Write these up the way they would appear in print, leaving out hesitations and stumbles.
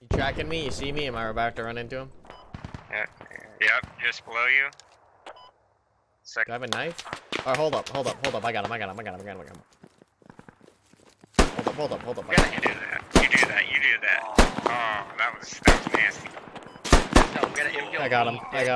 You tracking me? You see me? Am I about to run into him? Yep, just below you. Second. Do I have a knife? Alright, hold up. I got him. Hold up. Yeah, you do that. Oh, that was nasty. So, I got him. I'm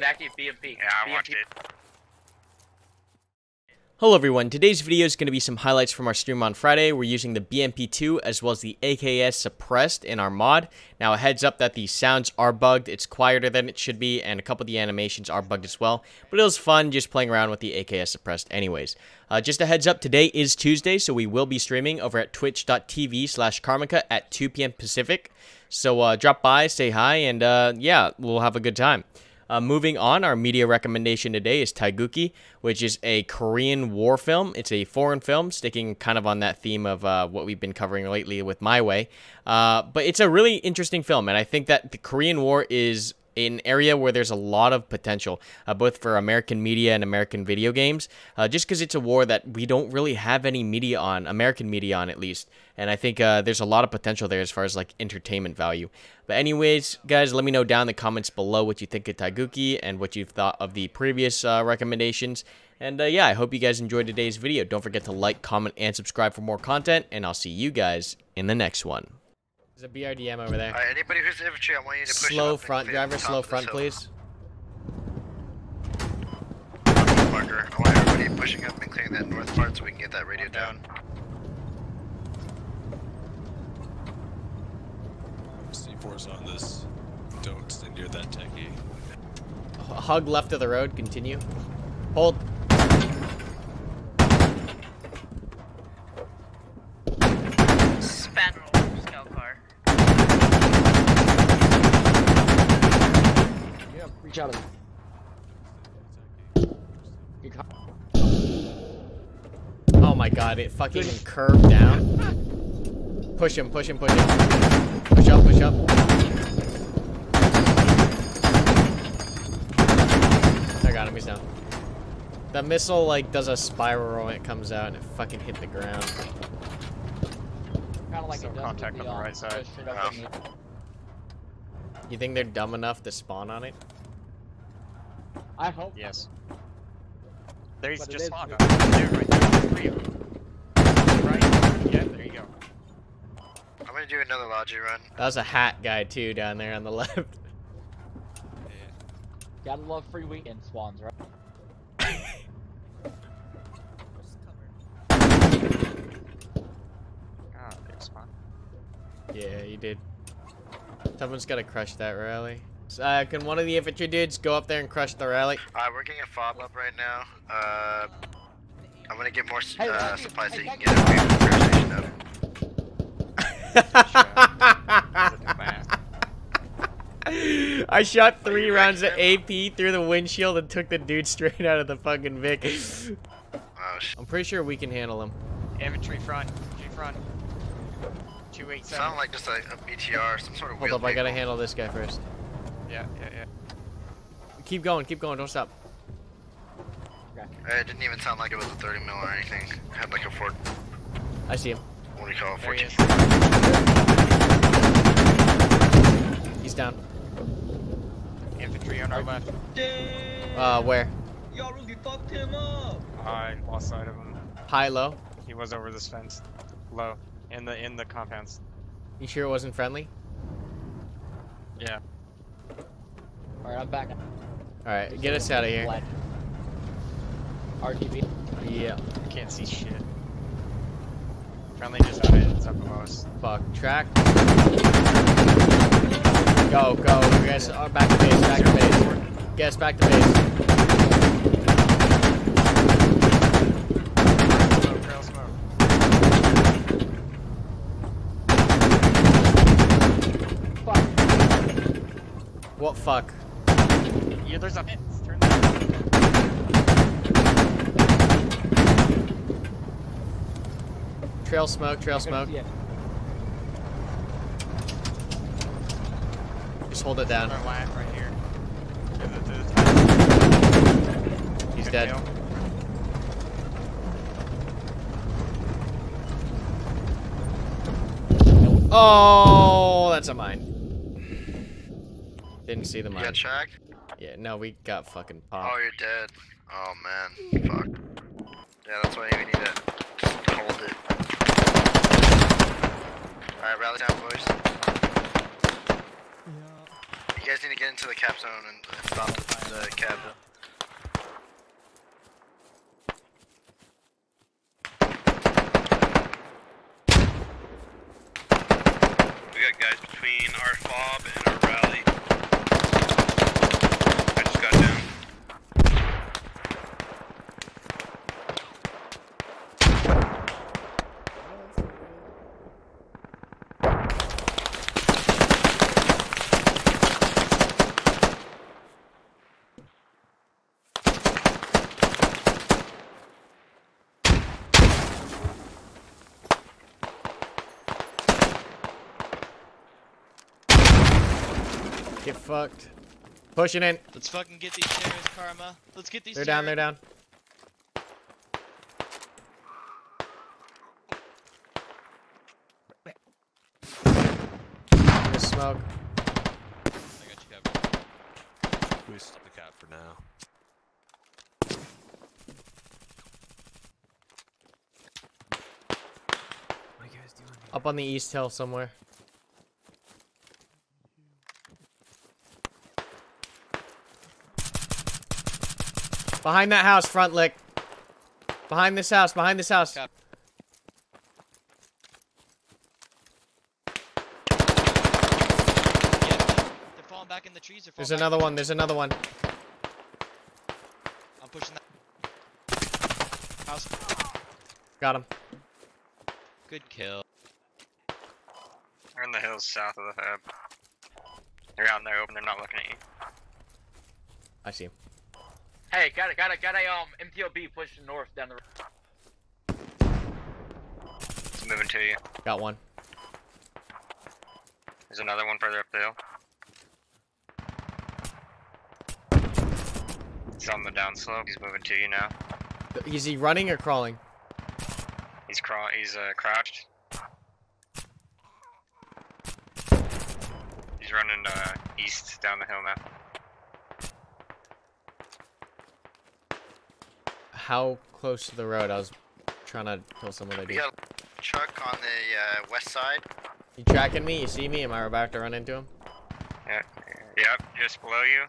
back to you, BMP. Yeah, I watched it. Hello everyone, today's video is going to be some highlights from our stream on Friday. We're using the BMP2 as well as the AKS Suppressed in our mod. Now a heads up that the sounds are bugged, it's quieter than it should be, and a couple of the animations are bugged as well. But it was fun just playing around with the AKS Suppressed anyways. Just a heads up, today is Tuesday, so we will be streaming over at twitch.tv/Karmakut at 2 PM Pacific. So drop by, say hi, and yeah, we'll have a good time. Moving on, our media recommendation today is Taegukgi, which is a Korean war film. It's a foreign film, sticking kind of on that theme of what we've been covering lately with My Way. But it's a really interesting film, and I think that the Korean War is an area where there's a lot of potential, both for American media and American video games, just because it's a war that we don't really have any media on, American media on at least. And I think there's a lot of potential there as far as like entertainment value. But anyways, guys, let me know down in the comments below what you think of Taegukgi and what you've thought of the previous recommendations. And yeah, I hope you guys enjoyed today's video. Don't forget to like, comment, and subscribe for more content, and I'll see you guys in the next one. There's a BRDM over there. Anybody who's infantry, I want you to push slow front, driver, slow front, please. Marker, I want everybody pushing up and clearing that north part so we can get that radio down. C4's on this. Don't stay near that techie. Hug left of the road, continue. Hold. Out of me. Oh my god, it fucking curved down. Push him. Push up. I got him, he's down. The missile, like, does a spiral when it comes out and it fucking hit the ground. Kind of like a contact on the right side. You think they're dumb enough to spawn on it? I hope. Yes. There's but just spawn. There, right there. Three of them. Right. Yeah, there you go. I'm gonna do another logi run. That was a hat guy too down there on the left. Yeah. Gotta love free weekend spawns, right? Ah, oh, there's spawn. Yeah, you did. Someone's gotta crush that rally. Can one of the infantry dudes go up there and crush the rally? We're getting a fob up right now. I'm gonna get more supplies so you can get a fire station up. I shot 3 rounds of AP through the windshield and took the dude straight out of the fucking Vic. Oh, shit. I'm pretty sure we can handle him. Infantry front. G-front. 287. Sound like just a BTR, some sort of wheel. Hold up, I gotta handle this guy first. Yeah. Keep going, don't stop. It didn't even sound like it was a 30 mil or anything. It had like a 4. I see him. What do you call a 14? He's down. Infantry on our left. Where? Y'all really fucked him up. I lost sight of him. High, low? He was over this fence. Low. In the compounds. You sure it wasn't friendly? Yeah. Alright, I'm back. Alright, get us out of here. RGB? Yeah. I can't see shit. Friendly just on it, it's up above us. Fuck. Track. Go. Guess, oh, back to base. Guess, back to base. Smoke, trail smoke. Fuck. What fuck? Yeah, there's a fence. Turn that. Trail smoke. Just hold it down. Right here. He's dead. Deal. Oh, that's a mine. Didn't see the mine. You got tracked? Yeah, no, we got fucking popped. Oh, you're dead. Oh, man. Fuck. Yeah, that's why we need to just hold it. Alright, rally down, boys. Yeah. You guys need to get into the cap zone and stop the cab. We got guys between our fob and our rally. I just got down. Get fucked. Pushing in. Let's fucking get these terrorists, Karma. Let's get these terrorists. They're down, they're down. There's smoke. I got you covered. We stop the cap for now. What are you guys doing here? Up on the east hill somewhere. Behind that house, front lick. Behind this house, behind this house. Cop. Yeah, they're falling back in the trees. There's another one, there's another one. I'm pushing that house. Got him. Good kill. They're in the hills south of the hub. They're out in there open, they're not looking at you. I see him. Hey, got a MTLB pushing north down the road. It's moving to you. Got one. There's another one further up the hill. It's on the downslope. He's moving to you now. Is he running or crawling? He's crouched. He's running east down the hill now. How close to the road? I was trying to kill someone. We got a truck on the west side. You tracking me? You see me? Am I about to run into him? Yeah. Yep. Just below you.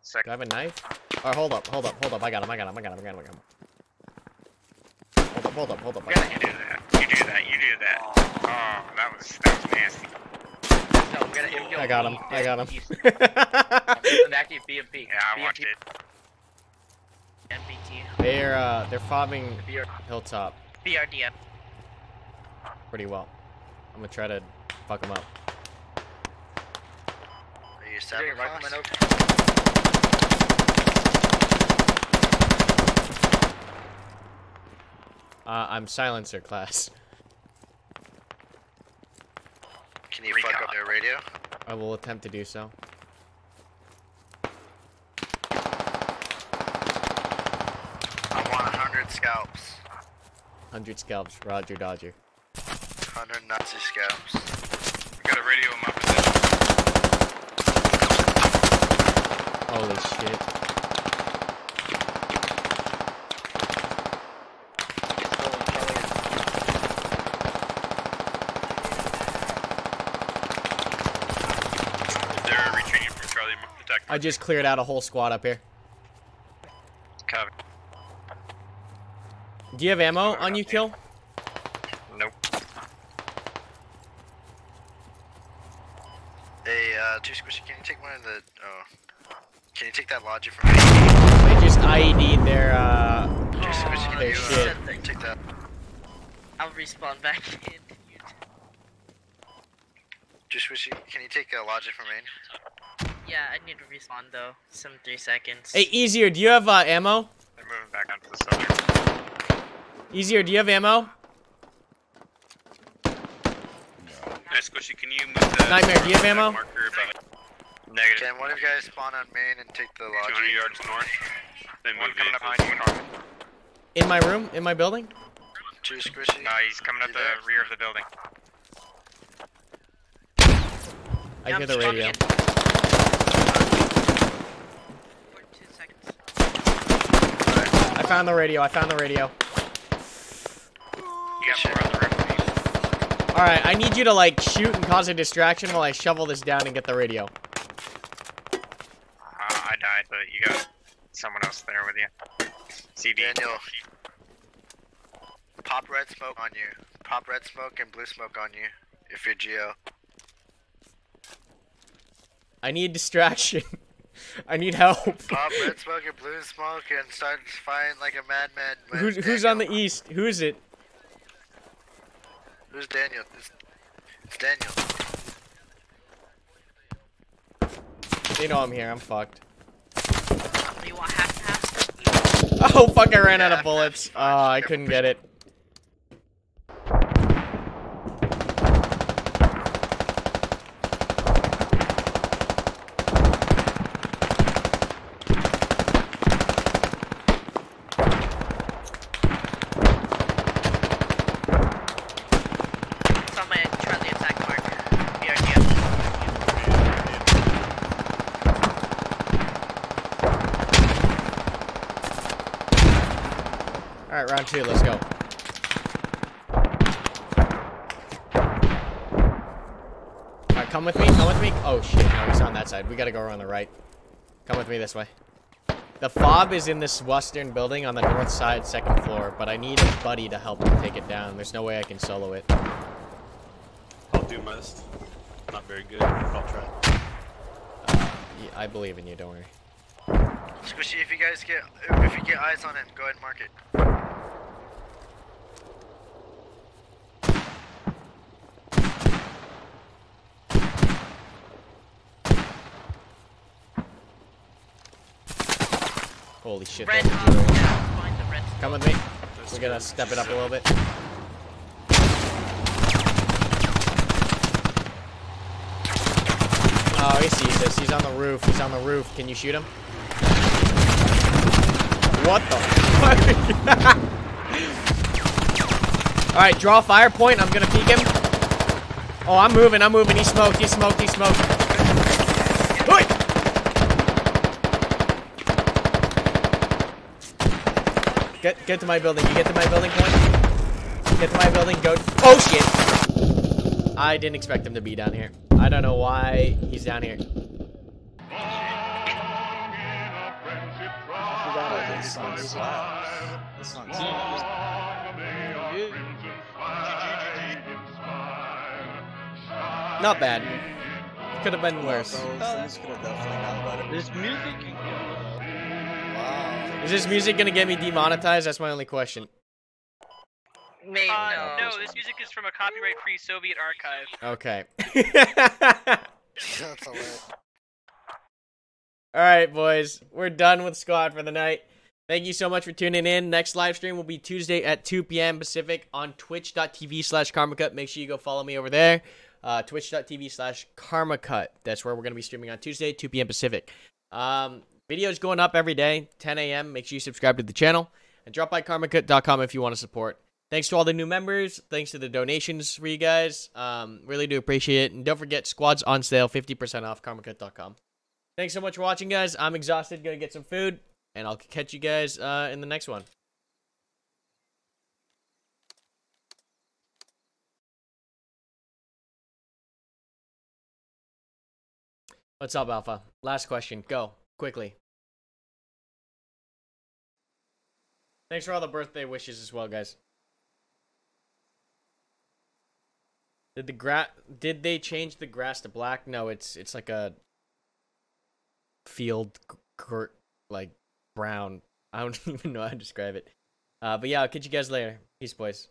Second. Do I have a knife? Oh, hold up. I got him. Hold up. Yeah, you do that. Oh, that was nasty. No, I got him. I'm active BMP. Yeah, I watched it. They're fobbing hilltop. BRDM. Pretty well. I'm gonna try to fuck them up. Are you stabbing right coming over? I'm silencer class. Can you fuck up their radio? I will attempt to do so. Scalps. 100 scalps, Roger Dodger. 100 Nazi scalps. We got a radio in my position. Holy shit. They're retreating from Charlie. I just cleared out a whole squad up here. Copy. Do you have ammo on you, Kill? Nope. Hey, two squishy, can you take one of the, can you take that lodger from me? They just IED'd their, squishy, can you shit. Take that. I'll respawn back in. Two squishy, can you take a lodger from me? Yeah, I need to respawn though. Some 3 seconds. Hey, Easier, do you have, ammo? They're moving back onto the southern. Easier, do you have ammo? No. Nice, Squishy, can you move the... Nightmare, do you have ammo? Negative. Can one of you guys spawn on main and take the lodge? 200 yards north. Then one coming up behind you. In my room? In my building? Two Squishy. No, he's coming up the rear of the building. I hear the radio. I found the radio. Alright, I need you to like shoot and cause a distraction while I shovel this down and get the radio. I died, but you got someone else there with you. CD. Daniel, pop red smoke on you. Pop red smoke and blue smoke on you if you're Geo. I need distraction. I need help. Pop red smoke and blue smoke and start firing like a madman. Who's on the east? Who is it? Who's Daniel? It's Daniel. They know I'm here. I'm fucked. You want half? Oh fuck! I ran out of bullets. Oh, I couldn't get it. Alright, round two, let's go. Alright, come with me, Oh shit, no, he's on that side. We gotta go around the right. Come with me this way. The fob is in this western building on the north side, second floor, but I need a buddy to help me take it down. There's no way I can solo it. I'll do most. Not very good, but I'll try. Yeah, I believe in you, don't worry. Squishy, if you guys get, if you get eyes on him, go ahead and mark it. Holy shit. Red red. Come with me. We're gonna step it up a little bit. Oh, he sees us. He's on the roof. Can you shoot him? What the fuck? Alright, draw fire point. I'm gonna peek him. Oh, I'm moving. He smoked. Oi! Get to my building. You get to my building, point. Get to my building. Go. Oh shit! I didn't expect him to be down here. I don't know why he's down here. Not bad. Could have been worse. There's music. Is this music gonna get me demonetized? That's my only question. No, this music is from a copyright-free Soviet archive. Okay. That's all right. All right, boys. We're done with Squad for the night. Thank you so much for tuning in. Next live stream will be Tuesday at 2 p.m. Pacific on twitch.tv/KarmaCut. Make sure you go follow me over there. Twitch.tv/KarmaCut. That's where we're gonna be streaming on Tuesday, 2 p.m. Pacific. Videos going up every day, 10 a.m. Make sure you subscribe to the channel. And drop by KarmaCut.com if you want to support. Thanks to all the new members. Thanks to the donations for you guys. Really do appreciate it. And don't forget, Squad's on sale, 50% off, KarmaCut.com. Thanks so much for watching, guys. I'm exhausted. Gonna get some food. And I'll catch you guys in the next one. What's up, Alpha? Last question. Go. Quickly. Thanks for all the birthday wishes as well, guys. Did they change the grass to black? No, it's like a field like brown. I don't even know how to describe it. But yeah, I'll catch you guys later. Peace, boys.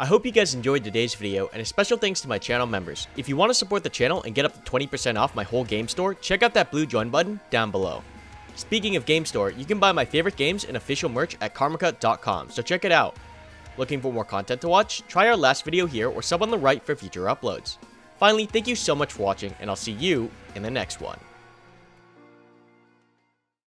I hope you guys enjoyed today's video, and a special thanks to my channel members. If you want to support the channel and get up to 20% off my whole game store, check out that blue join button down below. Speaking of game store, you can buy my favorite games and official merch at KarmaCut.com, so check it out. Looking for more content to watch? Try our last video here or sub on the right for future uploads. Finally, thank you so much for watching, and I'll see you in the next one.